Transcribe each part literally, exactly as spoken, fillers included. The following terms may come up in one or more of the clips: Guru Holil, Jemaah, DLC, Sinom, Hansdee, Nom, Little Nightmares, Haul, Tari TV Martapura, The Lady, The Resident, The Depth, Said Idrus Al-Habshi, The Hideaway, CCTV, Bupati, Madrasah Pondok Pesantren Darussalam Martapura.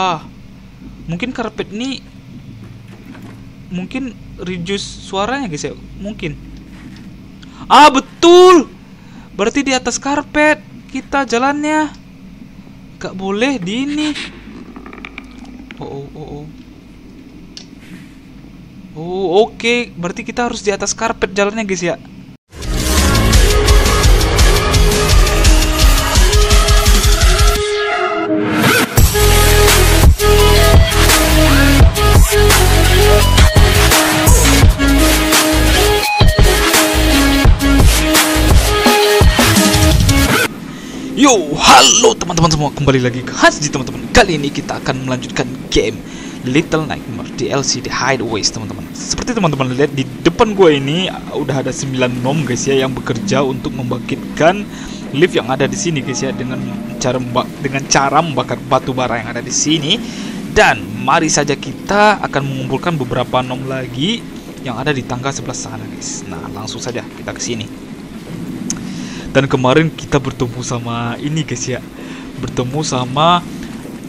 Ah, mungkin karpet ini mungkin reduce suaranya guys ya, mungkin. Ah betul, berarti di atas karpet kita jalannya, gak boleh di ini. Oh oh oh oh. Oh oke, okay. Berarti kita harus di atas karpet jalannya guys ya. Yo, halo teman-teman semua, kembali lagi ke Hansdee teman-teman. Kali ini kita akan melanjutkan game Little Nightmares D L C The Hideaway teman-teman. Seperti teman-teman lihat di depan gua ini udah ada sembilan nom guys ya, yang bekerja untuk membangkitkan lift yang ada di sini guys ya, dengan cara dengan cara membakar batu bara yang ada di sini. Dan mari saja kita akan mengumpulkan beberapa nom lagi yang ada di tangga sebelah sana guys. Nah, langsung saja kita ke sini. Dan kemarin kita bertemu sama ini guys ya, bertemu sama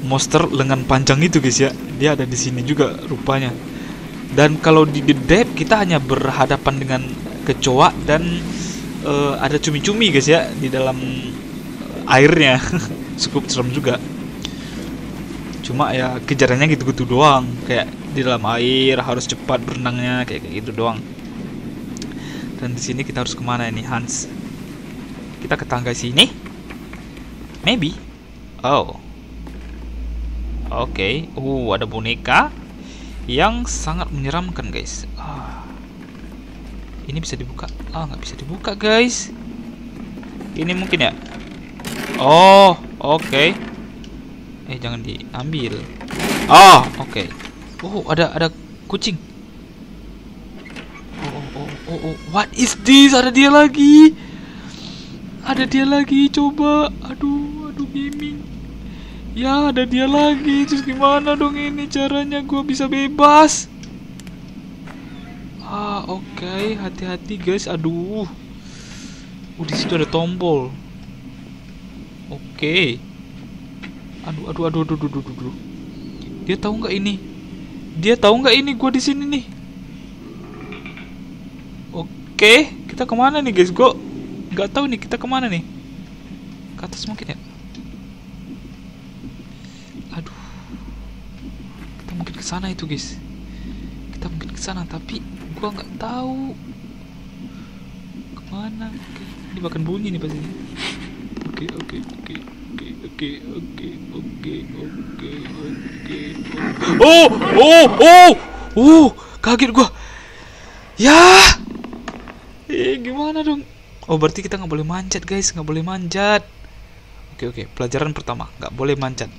monster lengan panjang itu guys ya. Dia ada di sini juga rupanya. Dan kalau di The Depth kita hanya berhadapan dengan kecoa dan uh, ada cumi-cumi guys ya di dalam airnya. Cukup serem juga. Cuma ya kejarannya gitu-gitu doang, kayak di dalam air harus cepat berenangnya kayak gitu doang. Dan di sini kita harus kemana ini Hans? Kita ke tangga sini, maybe. Oh, oke. Okay. Uh, ada boneka yang sangat menyeramkan, guys. Ah. Ini bisa dibuka? Ah, nggak bisa dibuka, guys. Ini mungkin ya. Oh, oke. Okay. Eh, jangan diambil. Ah, oke. Okay. Oh, ada ada kucing. Oh, oh, oh, oh, what is this? Ada dia lagi. Ada dia lagi, coba. Aduh, aduh gaming. Ya, ada dia lagi. Terus gimana dong ini caranya gue bisa bebas? Ah, oke. Okay. Hati-hati guys. Aduh. Oh, di situ ada tombol. Oke. Okay. Aduh, aduh, aduh, aduh, aduh, aduh, aduh. Dia tahu nggak ini? Dia tahu nggak ini gue di sini nih? Oke, okay. Kita kemana nih guys? Gue nggak tahu nih kita kemana nih, ke atas mungkin ya. Aduh, kita mungkin ke sana itu guys, kita mungkin ke sana tapi gua nggak tahu kemana. Oke, ini bahkan bunyi nih pasti. Oke oke oke oke oke oke oke oke oke. Oh oh oh oh, kaget gua ya. Eh gimana dong? Oh berarti kita nggak boleh manjat guys, nggak boleh manjat. Oke oke, pelajaran pertama nggak boleh manjat.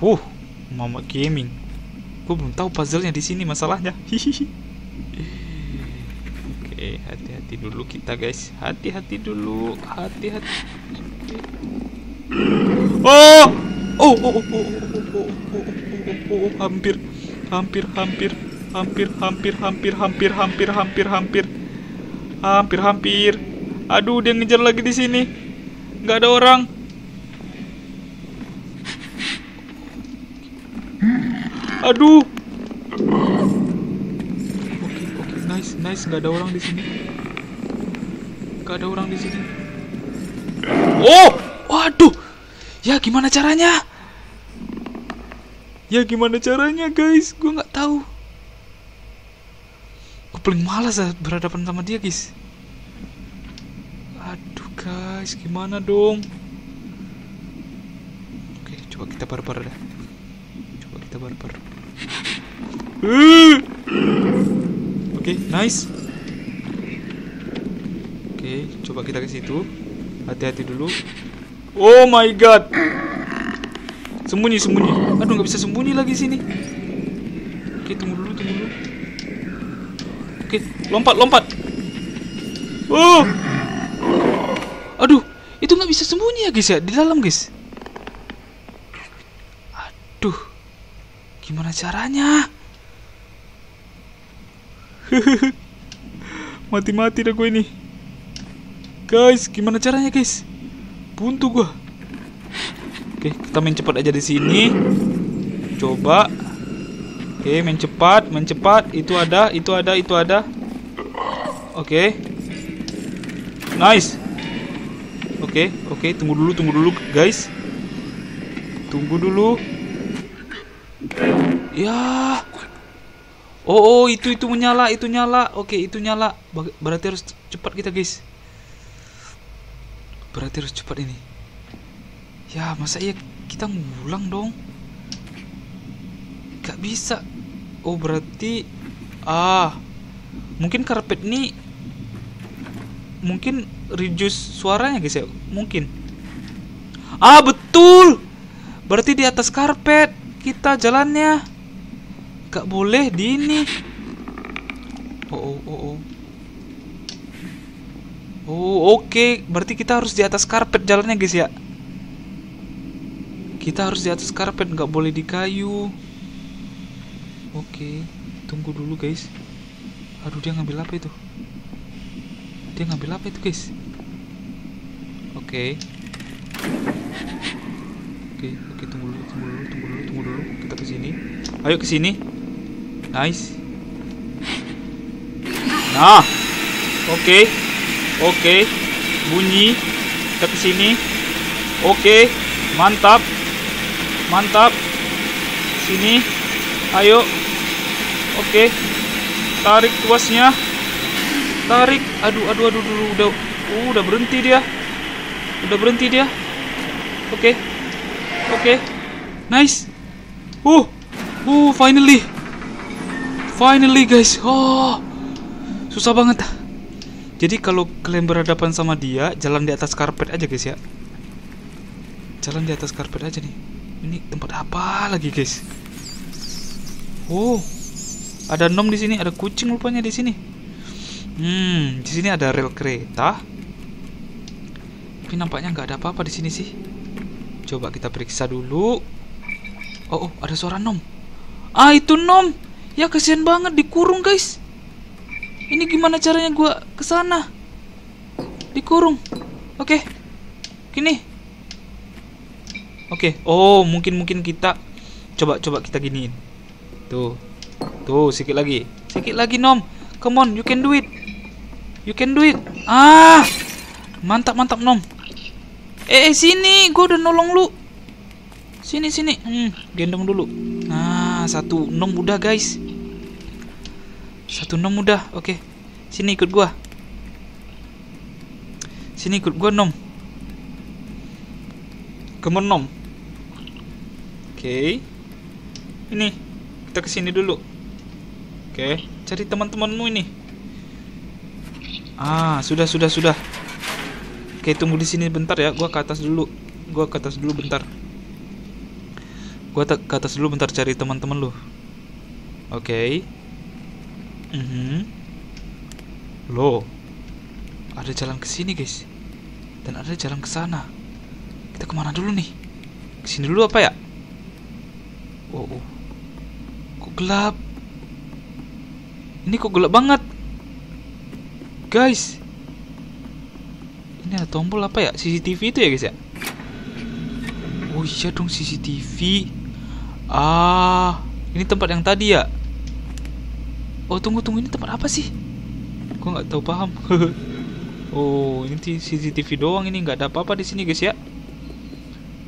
Huh, mama gaming. Gue belum tahu puzzle-nya di sini masalahnya. Hihihi. Oke, hati-hati dulu kita guys, hati-hati dulu, hati-hati. Oh, oh, oh, oh, oh, oh, oh, oh, hampir, hampir, hampir, hampir, hampir, hampir, hampir, hampir, hampir, hampir, hampir, hampir. Aduh, dia ngejar lagi di sini. Nggak ada orang. Aduh. Oke, oke, nice, nice. Nggak ada orang di sini. Nggak ada orang di sini. Oh, waduh. Ya gimana caranya? Ya gimana caranya, guys? Gue nggak tahu. Gue paling malas berhadapan sama dia, guys. Aduh guys, gimana dong? Oke, coba kita barbar dah. Coba kita barbar. Uh. Oke, nice. Oke, coba kita ke situ. Hati-hati dulu. Oh my god. Sembunyi, sembunyi. Aduh, nggak bisa sembunyi lagi sini. Oke, tunggu dulu, tunggu dulu. Oke, lompat, lompat. Oh. Aduh, itu nggak bisa sembunyi ya guys ya, di dalam guys. Aduh, gimana caranya? Mati-mati dah gue ini. Guys, gimana caranya guys? Buntu gue. Oke, kita main cepat aja di sini. coba. Oke, mencepat, mencepat. Itu ada, itu ada, itu ada. Oke. Nice. Oke, oke, tunggu dulu, tunggu dulu, guys. Tunggu dulu. Ya. Oh, oh, itu itu menyala, itu nyala. Oke, itu nyala. Berarti harus cepat kita, guys. Berarti harus cepat ini. Ya, masa iya kita ngulang dong? Gak bisa. Oh, berarti ah. Mungkin karpet ini mungkin reduce suaranya, guys, ya. Mungkin. Ah, betul. Berarti di atas karpet kita jalannya. Gak boleh di ini. Oh, oh, oh, oh. Oh, oke. Okay. Berarti kita harus di atas karpet jalannya, guys, ya. Kita harus di atas karpet, gak boleh di kayu. Oke, tunggu dulu, guys. Aduh, dia ngambil apa itu? Dia ngambil apa itu, guys? Oke. Oke, oke, tunggu dulu, tunggu dulu, tunggu dulu, tunggu dulu. Kita ke sini. Ayo ke sini. Nice. Nah. Oke. Oke. Bunyi. Kita ke sini. Oke. Mantap. Mantap. Sini. Ayo. Oke. Tarik tuasnya. Tarik. Aduh, aduh, aduh, aduh, udah uh, udah berhenti dia. Udah berhenti dia. Oke. Oke. Nice. Uh. Uh, finally. Finally, guys. Oh. Susah banget. Jadi kalau kalian berhadapan sama dia, jalan di atas karpet aja, guys, ya. Jalan di atas karpet aja nih. Ini tempat apa lagi, guys? Oh, ada nom di sini, ada kucing rupanya di sini. Hmm, di sini ada rel kereta. Tapi nampaknya nggak ada apa-apa di sini sih. Coba kita periksa dulu. Oh, oh, ada suara nom. Ah, itu nom. Ya kasihan banget dikurung, guys. Ini gimana caranya gua ke sana? Dikurung. Oke. Gini. Oke. Oh, mungkin-mungkin kita coba-coba kita giniin. Tuh. Tuh, sikit lagi. Sikit lagi, nom. Come on, you can do it. You can do it. Ah. Mantap, mantap, nom. Eh, eh sini. Gue udah nolong lu. Sini, sini. Hmm, gendong dulu. Nah, satu nom udah, guys. Satu nom udah. Oke. Sini ikut gua. Sini ikut gua, nom. Come on, nom. Oke. Ini kita kesini dulu. Oke, cari teman-temanmu ini. Ah, sudah, sudah, sudah. Oke, tunggu di sini bentar ya. Gua ke atas dulu. Gua ke atas dulu bentar. Gua ke atas dulu bentar cari teman-teman lu. Oke. Okay. Mhm. Loh. Ada jalan ke sini, guys. Dan ada jalan ke sana. Kita kemana dulu nih? Ke sini dulu apa ya? Oh, oh. Kok gelap? Ini kok gelap banget, guys. Ini ada tombol apa ya? C C T V itu ya, guys, ya. Oh iya dong, C C T V. Ah, ini tempat yang tadi ya. Oh, tunggu, tunggu, ini tempat apa sih? Gua nggak tahu paham. Oh, ini C C T V doang, ini nggak ada apa-apa di sini, guys, ya.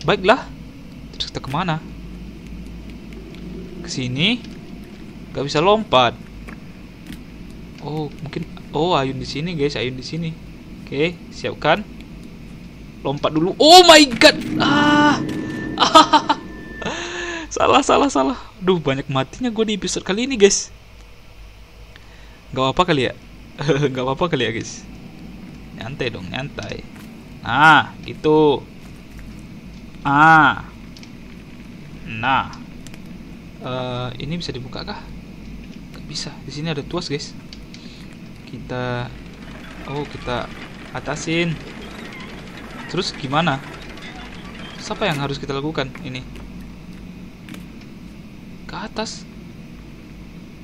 Baiklah. Terus kita kemana? Kesini. Gak bisa lompat. Oh, mungkin. Oh, ayun di sini, guys. Ayun di sini. Oke, siapkan. Lompat dulu. Oh my god. Ah. Ah. Salah, salah, salah. Duh, banyak matinya gue di episode kali ini, guys. Gak apa-apa kali ya? Gak apa-apa kali ya, guys? Nyantai dong, nyantai. Nah, gitu. Ah. Nah. Uh, ini bisa dibuka kah? Gak bisa. Di sini ada tuas, guys. Kita, oh, kita atasin. Terus gimana? Terus apa yang harus kita lakukan? Ini ke atas.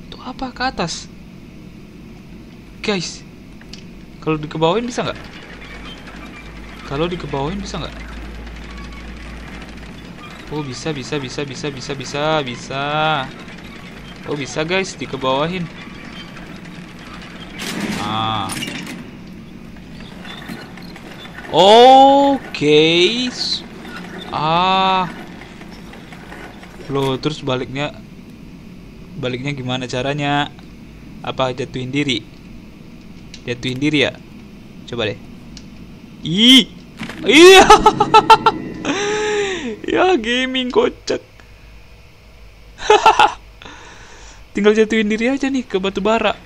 Itu apa ke atas? Guys, kalau dikebawain bisa nggak? Kalau dikebawain bisa nggak? Oh bisa bisa bisa bisa bisa bisa bisa. Oh bisa guys, dikebawahin. Ah. Oke. Okay. Ah. Loh, terus baliknya baliknya gimana caranya? Apa jatuhin diri? Jatuhin diri ya? Coba deh. Ih. Iya. Ya gaming kocak. Tinggal jatuhin diri aja nih ke batu bara.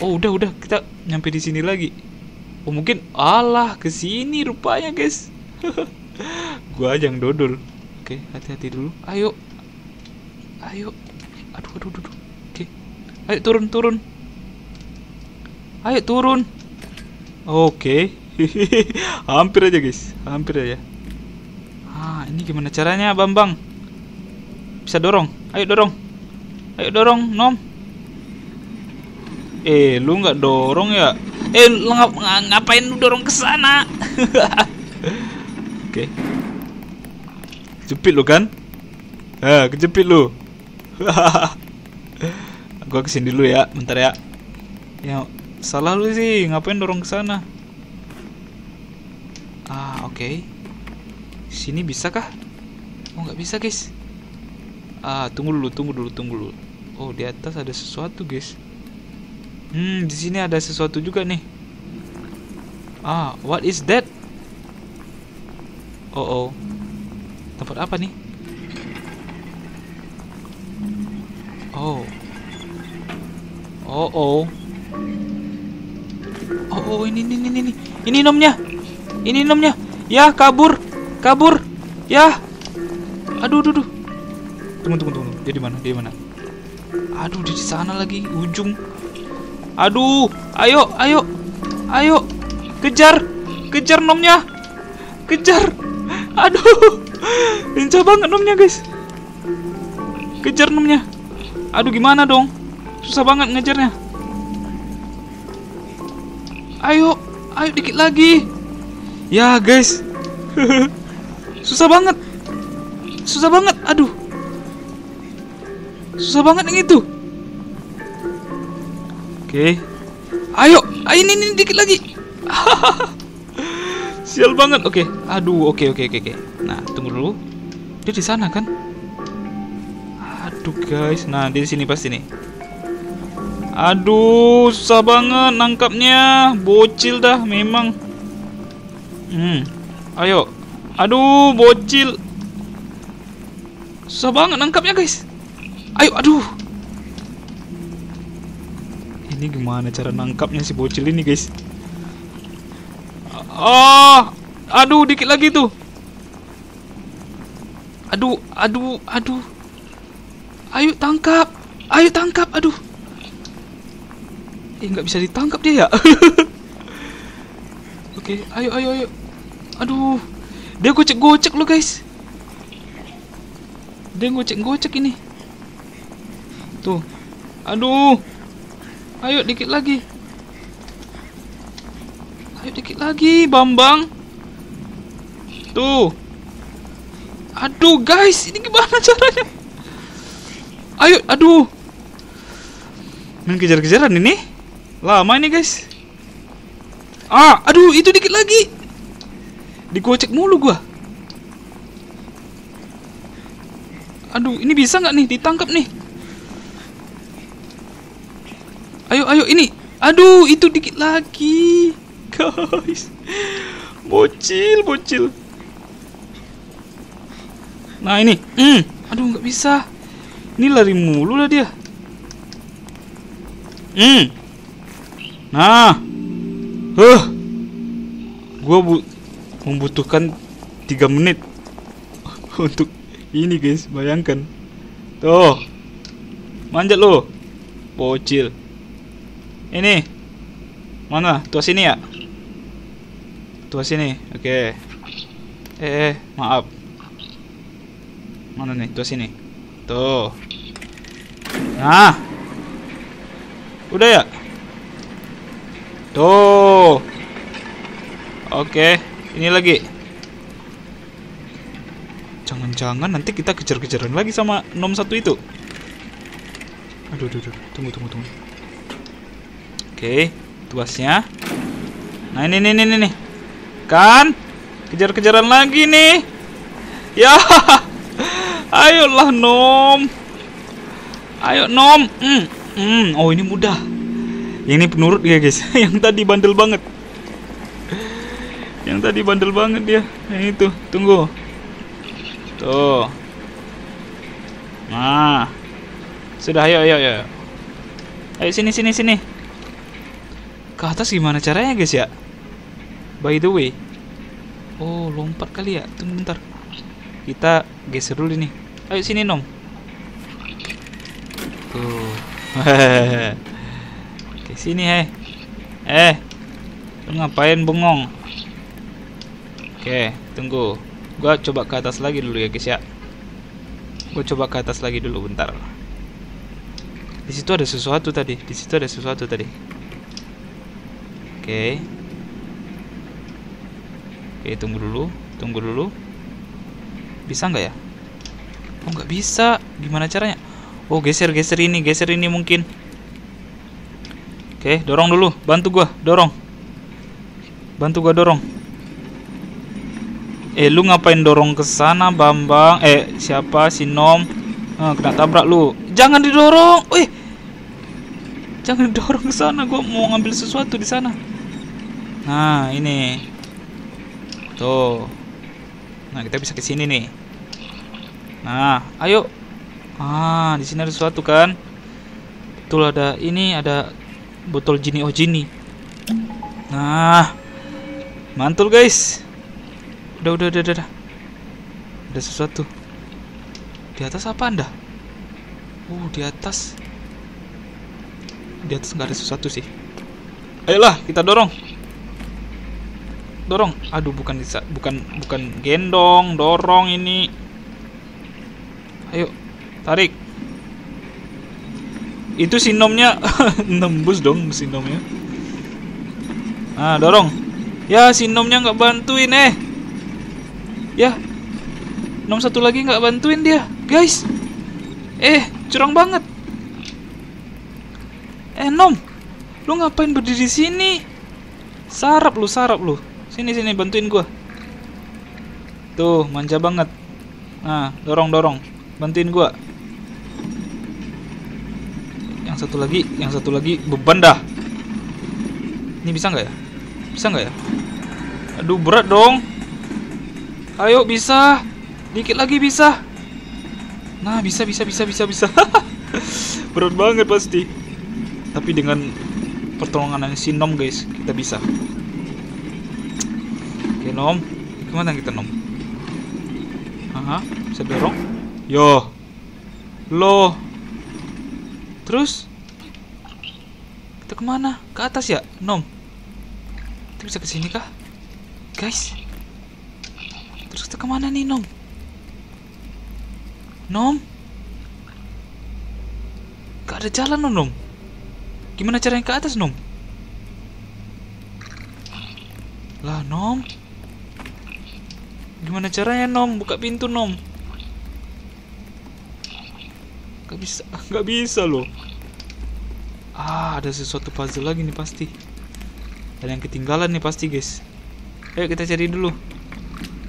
Oh udah udah kita nyampe di sini lagi. Oh mungkin alah ke sini rupanya guys. Gua aja yang dodol. Oke, hati-hati dulu. Ayo. Ayo. Aduh aduh aduh. aduh. Oke. Ayo turun turun. Ayo turun. Oke. Hampir aja guys, hampir aja. Ah, ini gimana caranya, Bambang? Bisa dorong? Ayo dorong. Ayo dorong, Nom. Eh, lu nggak dorong ya? Eh, lu ngap ngapain lu dorong ke sana? Oke. Okay. Jepit lu kan? Eh, kejepit lu. Gua kesini dulu ya, bentar ya. Ya, salah lu sih, ngapain dorong ke sana? Ah, oke. Okay. Sini bisa kah? Oh nggak bisa guys. Ah tunggu dulu, tunggu dulu, tunggu dulu. Oh di atas ada sesuatu guys. Hmm di sini ada sesuatu juga nih. Ah what is that? Oh oh tempat apa nih? Oh oh oh oh, oh ini ini ini ini ini nomnya, ini nomnya. Ya kabur. Kabur, ya. Aduh, aduh, aduh. Tunggu, tunggu, tunggu. Dia di mana? Dia di mana? Aduh, dia di sana lagi, ujung. Aduh, ayo, ayo, ayo, kejar, kejar nomnya, kejar. Aduh, lincah banget nomnya guys. Kejar nomnya. Aduh, gimana dong? Susah banget ngejarnya. Ayo, ayo dikit lagi. Ya guys. Susah banget. Susah banget. Aduh. Susah banget yang itu. Oke. Ayo, ayo ini, ini dikit lagi. Sial banget. Oke. Aduh, oke oke oke oke. Nah, tunggu dulu. Dia di sana kan? Aduh, guys. Nah, dia di sini pasti nih. Aduh, susah banget nangkapnya. Bocil dah memang. Hmm. Ayo. Aduh, bocil. Susah banget nangkapnya, guys. Ayo, aduh. Ini gimana cara nangkapnya si bocil ini, guys? Ah, aduh, dikit lagi tuh. Aduh, aduh, aduh. Ayo tangkap. Ayo tangkap, aduh. Eh, nggak bisa ditangkap dia ya? Oke, ayo, ayo, ayo. Aduh, dia gocek-gocek loh guys. Dia gocek-gocek ini. Tuh. Aduh. Ayo dikit lagi. Ayo dikit lagi, Bambang. Tuh. Aduh guys, ini gimana caranya? Ayo, aduh. Main kejar-kejaran ini. Lama ini guys. Ah, aduh, itu dikit lagi. Digocek mulu gua. Aduh, ini bisa nggak nih ditangkap nih? Ayo, ayo ini. Aduh, itu dikit lagi, guys. Bocil, bocil. Nah ini, mm. aduh nggak bisa. Ini lari mulu lah dia. Mm. Nah, huh, gua bu. membutuhkan tiga menit untuk ini guys, bayangkan. Tuh. Manjat lo. Bocil. Ini. Mana? Tuas sini ya? Tuas sini. Oke. Okay. Eh, eh, maaf. Mana nih? Tuas sini. Tuh. Nah. Udah ya? Tuh. Oke. Okay. Ini lagi. Jangan Jangan-jangan nanti kita kejar-kejaran lagi sama nom satu itu. Aduh, aduh, aduh. Tunggu, tunggu, tunggu. Oke, tuasnya. Nah, ini, ini, ini, ini. Kan? Kejar-kejaran lagi nih. Ya. Ayolah, nom. Ayo, nom. Mm. Mm. Oh, ini mudah. Yang ini penurut ya, guys. Yang tadi bandel banget. Yang tadi bandel banget dia. Yang itu, tunggu. Tuh. Nah. Sudah, ayo, ayo, ayo. Ayo sini, sini, sini. Ke atas gimana caranya, guys ya? By the way. Oh, lompat kali ya. Tunggu bentar. Kita geser dulu nih. Ayo sini, nom. Tuh. Oke, sini, heh. Eh. Lu ngapain bengong? Oke, tunggu. Gua coba ke atas lagi dulu ya, guys ya. Gua coba ke atas lagi dulu bentar. Di situ ada sesuatu tadi. Di situ ada sesuatu tadi. Oke. Oke, tunggu dulu. Tunggu dulu. Bisa nggak ya? Oh, nggak bisa. Gimana caranya? Oh, geser-geser ini, geser ini mungkin. Oke, dorong dulu. Bantu gua, dorong. Bantu gua dorong. Eh, lu ngapain dorong ke sana, Bambang? Eh, siapa? Sinom. Eh, kena tabrak lu. Jangan didorong. Eh. Jangan didorong ke sana. Gua mau ngambil sesuatu di sana. Nah, ini. Tuh. Nah, kita bisa ke sini nih. Nah, ayo. Ah, di sini ada sesuatu kan? Betul, ada ini, ada botol Gini Oh Gini. Nah. Mantul, guys. Udah, udah, udah, udah, udah. Ada sesuatu. Di atas apa anda? Uh, di atas. Di atas nggak ada sesuatu sih. Ayolah, kita dorong. Dorong. Aduh, bukan bisa, bukan, bukan gendong, dorong ini. Ayo, tarik. Itu sinomnya nembus dong sinomnya. Nah, dorong. Ya, sinomnya nggak bantuin eh. Ya, nom satu lagi nggak bantuin dia, guys. Eh, curang banget. Eh, nom, lu ngapain berdiri di sini? Sarap lu, sarap lu. Sini, sini, bantuin gua. Tuh, manja banget. Nah, dorong, dorong, bantuin gua. Yang satu lagi, yang satu lagi beban dah. Ini bisa nggak ya? Bisa nggak ya? Aduh, berat dong. Ayo, bisa. Dikit lagi bisa. Nah, bisa, bisa, bisa, bisa, bisa. Berat banget pasti. Tapi dengan pertolongan sinom, guys, kita bisa. Oke, nom. Kemana kita, nom? Aha, bisa dorong. Yo. Loh. Terus? Kita kemana? Ke atas ya, nom? Kita bisa kesini kah? Guys. Terus kita kemana nih, nom? Nom? Gak ada jalan, nom, nom. Gimana caranya ke atas, nom? Lah, nom. Gimana caranya, nom? Buka pintu, nom. Gak bisa, gak bisa loh. Ah, ada sesuatu puzzle lagi nih pasti. Ada yang ketinggalan nih pasti, guys. Ayo kita cari dulu.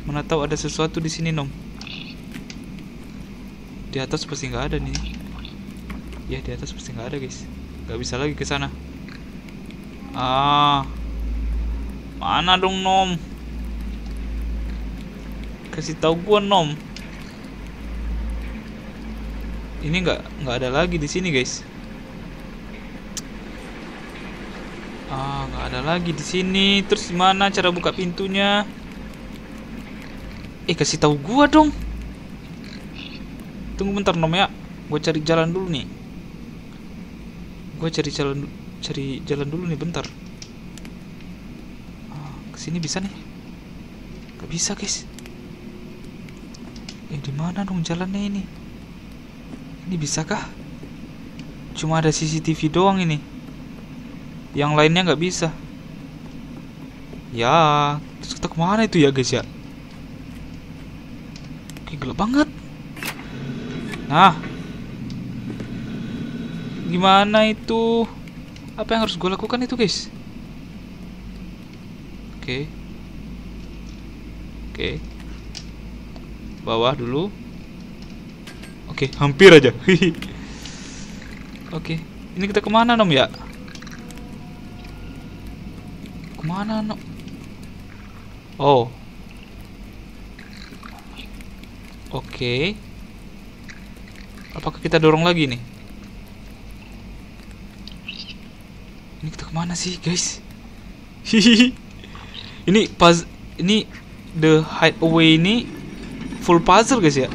Mana tahu ada sesuatu di sini, nom. Di atas pasti nggak ada nih. Ya, di atas pasti nggak ada, guys. Nggak bisa lagi ke sana. Ah, mana dong, nom? Kasih tahu gua, nom. Ini nggak nggak ada lagi di sini, guys. Ah, nggak ada lagi di sini. Terus gimana cara buka pintunya? Eh, kasih tahu gua dong. Tunggu bentar, nom ya. Gua cari jalan dulu nih. Gua cari jalan cari jalan dulu nih bentar. Ah, kesini bisa nih. Gak bisa, guys. Eh, di mana dong jalannya ini? Ini bisakah? Cuma ada C C T V doang ini. Yang lainnya nggak bisa. Ya, terus kita kemana itu ya, guys ya? Oke, gelap banget. Nah, gimana itu? Apa yang harus gue lakukan itu, guys? Oke, oke, bawah dulu. Oke, hampir aja. Oke, ini kita kemana, Nom ya? Kemana, Nom? Oh, oke. Apakah kita dorong lagi nih? Ini kita kemana sih, guys? Hihihi. Ini puzzle, ini The Hideaway ini full puzzle, guys ya.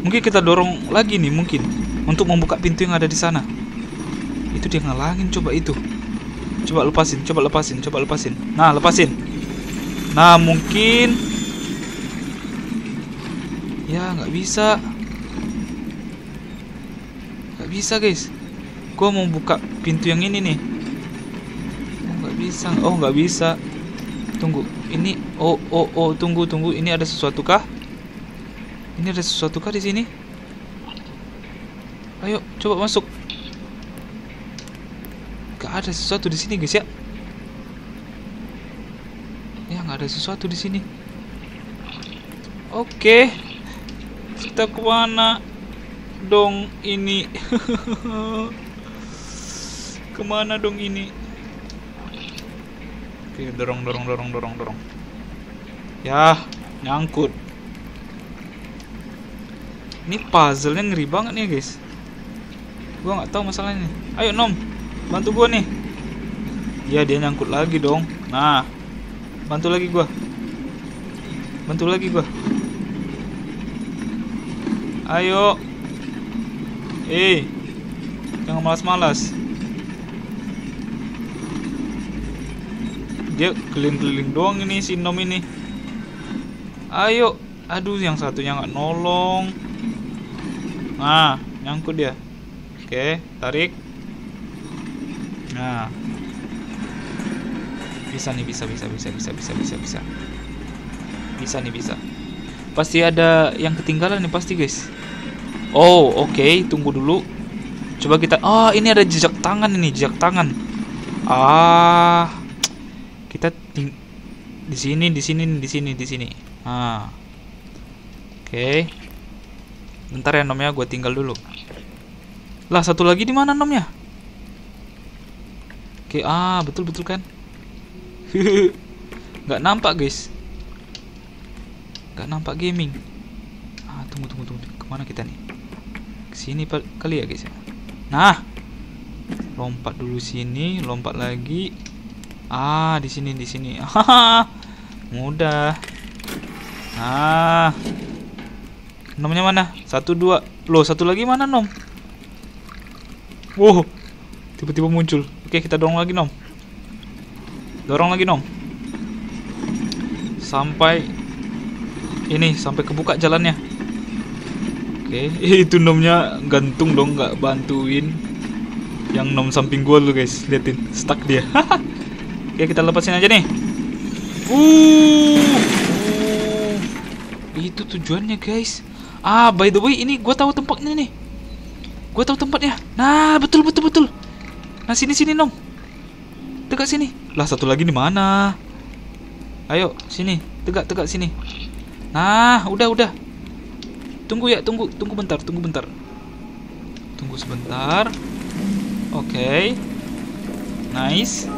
Mungkin kita dorong lagi nih, mungkin untuk membuka pintu yang ada di sana. Itu dia ngalangin, coba itu. Coba lepasin, coba lepasin, coba lepasin. Nah, lepasin. Nah, mungkin ya nggak bisa, nggak bisa, guys. Gua mau buka pintu yang ini nih. Bisa, oh nggak bisa, tunggu ini, oh oh oh tunggu tunggu ini ada sesuatu kah? Ini ada sesuatu kah di sini? Ayo coba masuk. Gak ada sesuatu di sini, guys ya? Ya nggak ada sesuatu di sini. Oke, kita kemana dong ini? Kemana dong ini? Dorong, dorong, dorong, dorong, dorong. Ya, nyangkut. Ini puzzle-nya ngeri banget nih, guys. Gua nggak tahu masalahnya. Ayo, Nom, bantu gua nih. Ya, dia nyangkut lagi dong. Nah, bantu lagi gua. Bantu lagi gua. Ayo. Eh, jangan malas-malas. Dia keliling-keliling doang ini Sinom ini. Ayo, aduh yang satunya nggak nolong. Nah, nyangkut dia. Oke, tarik. Nah, bisa nih, bisa, bisa, bisa, bisa, bisa, bisa, bisa, bisa nih, bisa. Pasti ada yang ketinggalan nih pasti, guys. Oh, oke, okay. Tunggu dulu. Coba kita. Oh, ini ada jejak tangan ini, jejak tangan. Ah. Kita di sini, di sini, di sini, di sini. Ah, oke. Okay. Bentar ya, Nomnya, gue tinggal dulu. Lah, satu lagi di mana, Nomnya? Oke, okay. Ah, betul betul kan? Gak nampak, guys. Gak nampak gaming. Ah, tunggu tunggu tunggu. Kemana kita nih? Kesini kali ya, guys. Nah, lompat dulu sini, lompat lagi. Ah, di sini, di sini. Mudah. Ah, Nomnya mana? Satu, dua. Loh, satu lagi mana, Nom? Wow, tiba-tiba muncul. Oke, kita dorong lagi, Nom. Dorong lagi, Nom. Sampai ini, sampai kebuka jalannya. Oke, itu Nomnya gantung dong, nggak bantuin. Yang Nom samping gua lo, guys. Liatin, stuck dia. Ya, kita lepasin aja nih. Uh, uh, itu tujuannya, guys. Ah, by the way, ini gue tahu tempatnya nih. Gue tahu tempatnya. Nah, betul betul betul. Nah, sini sini, Nom. Tegak sini. Lah, satu lagi di mana? Ayo, sini. Tegak tegak sini. Nah, udah udah. Tunggu ya, tunggu tunggu bentar, tunggu bentar. Tunggu sebentar. Oke. Okay. Nice.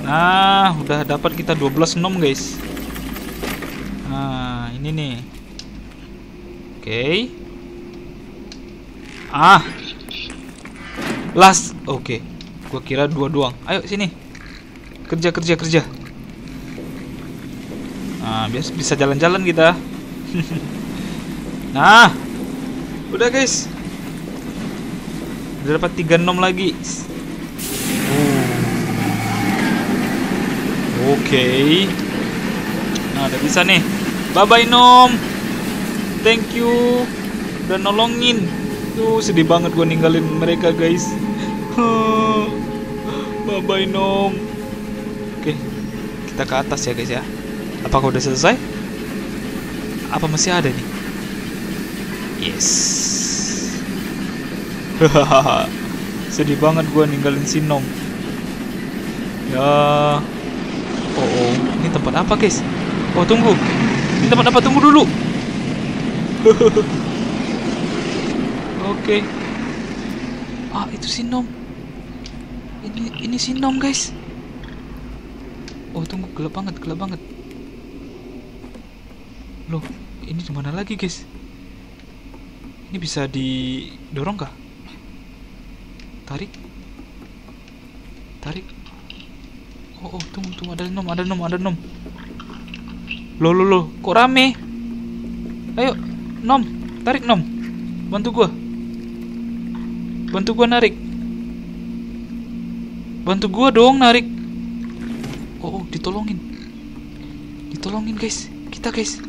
Nah, udah dapat kita dua belas Nom, guys. Nah, ini nih. Oke. Okay. Ah. Last. Oke. Okay. Gua kira dua doang. Ayo sini. Kerja, kerja, kerja. Nah, biasa bisa jalan-jalan kita. Nah. Udah, guys. Udah dapat tiga Nom lagi. Oke, okay. Nah, udah bisa nih. Bye bye, Nom. Thank you udah nolongin. Tuh, sedih banget gue ninggalin mereka, guys. Bye bye, Nom. Oke, okay. Kita ke atas ya, guys ya. Apakah udah selesai? Apa masih ada nih? Yes. Hahaha. Sedih banget gue ninggalin Sinom. Ya. Oh, oh, ini tempat apa, guys? Oh, tunggu. Ini tempat apa? Tunggu dulu. Oke. Okay. Ah, itu Sinom. Ini ini Sinom, guys. Oh, tunggu, gelap banget, gelap banget. Loh, ini di mana lagi, guys? Ini bisa didorong kah? Tarik. Tarik. Oh, oh, tunggu, tunggu, ada nom, ada nom, ada nom. Loh, loh, loh, kok rame? Ayo, nom, tarik nom. Bantu gua. Bantu gua narik. Bantu gua dong narik. Oh, oh, ditolongin, ditolongin guys, kita guys,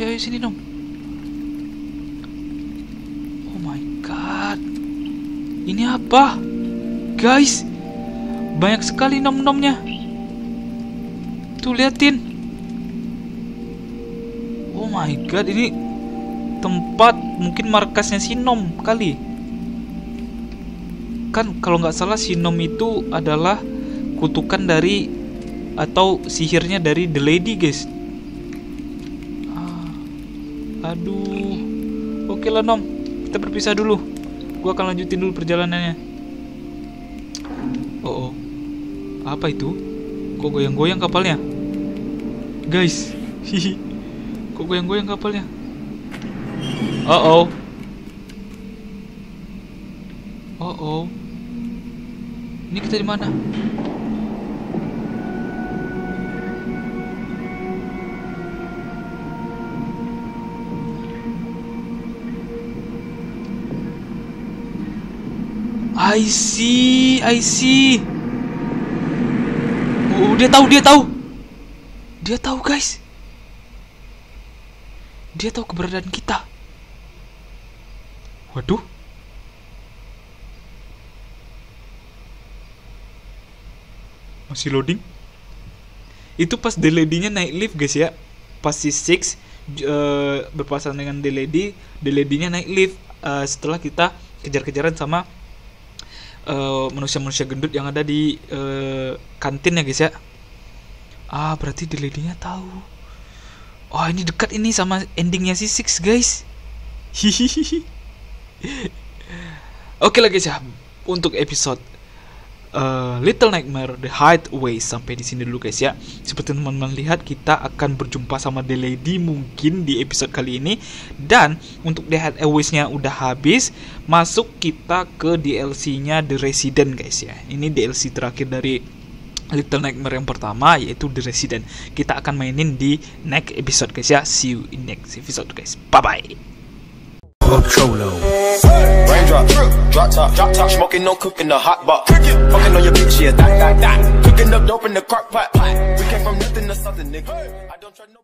ayo ayo sini dong. Oh my god, ini apa, guys? Banyak sekali nom-nomnya. Tuh liatin. Oh my god, ini tempat mungkin markasnya Sinom kali. Kan kalau nggak salah Sinom itu adalah kutukan dari atau sihirnya dari The Lady, guys. Ah, aduh. Oke lah, Nom. Kita berpisah dulu. Gua akan lanjutin dulu perjalanannya. Oh, oh. Apa itu? Kok goyang-goyang kapalnya? Guys. Hihi. Kok goyang-goyang kapalnya? Oh, oh. Oh, oh. Ini kita di mana? I see, I see. Oh, dia tahu, dia tahu. Dia tahu, guys. Dia tahu keberadaan kita. Waduh. Masih loading. Itu pas The Lady-nya naik lift, guys ya. Pas si Six uh, berpasangan dengan The Lady, The Lady-nya naik lift uh, setelah kita kejar-kejaran sama manusia-manusia uh, gendut yang ada di uh, kantin ya guys ya. Ah, berarti The Lady-nya tahu. Oh, ini dekat ini sama endingnya si Six, guys. Hihihi. Oke lah guys ya, untuk episode uh, Little Nightmare The Hideaway sampai di sini dulu guys ya. Seperti teman-teman lihat, kita akan berjumpa sama The Lady mungkin di episode kali ini. Dan untuk The Hideaway-nya udah habis. Masuk kita ke D L C-nya The Resident guys ya. Ini D L C terakhir dari Little Nightmare yang pertama, yaitu The Resident. Kita akan mainin di next episode guys ya. See you in next episode guys. Bye-bye. Raindrop, drop top, drop top, smoking, no cooking, the hot box. Fucking on your bitch, yeah, that, that, that. Cooking up dope in the crock pot. We came from nothing to something, nigga. I don't try no.